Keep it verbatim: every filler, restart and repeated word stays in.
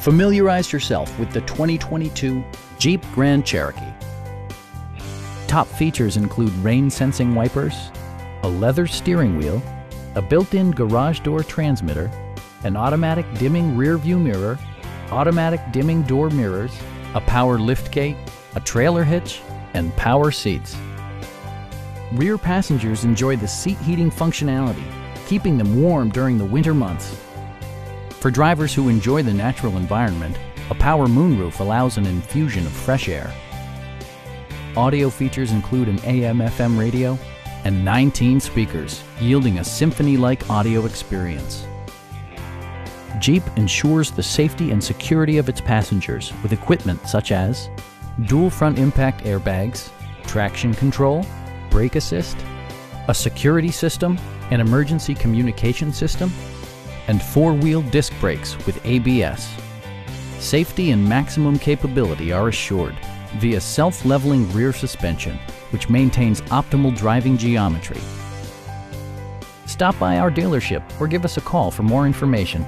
Familiarize yourself with the twenty twenty-two Jeep Grand Cherokee. Top features include rain-sensing wipers, a leather steering wheel, a built-in garage door transmitter, an automatic dimming rear-view mirror, automatic dimming door mirrors, a power liftgate, a trailer hitch, and power seats. Rear passengers enjoy the seat heating functionality, keeping them warm during the winter months. For drivers who enjoy the natural environment, a power moonroof allows an infusion of fresh air. Audio features include an A M F M radio and nineteen speakers, yielding a symphony-like audio experience. Jeep ensures the safety and security of its passengers with equipment such as dual front impact airbags, traction control, brake assist, a security system, an emergency communication system, and four-wheel disc brakes with A B S. Safety and maximum capability are assured via self-leveling rear suspension, which maintains optimal driving geometry. Stop by our dealership or give us a call for more information.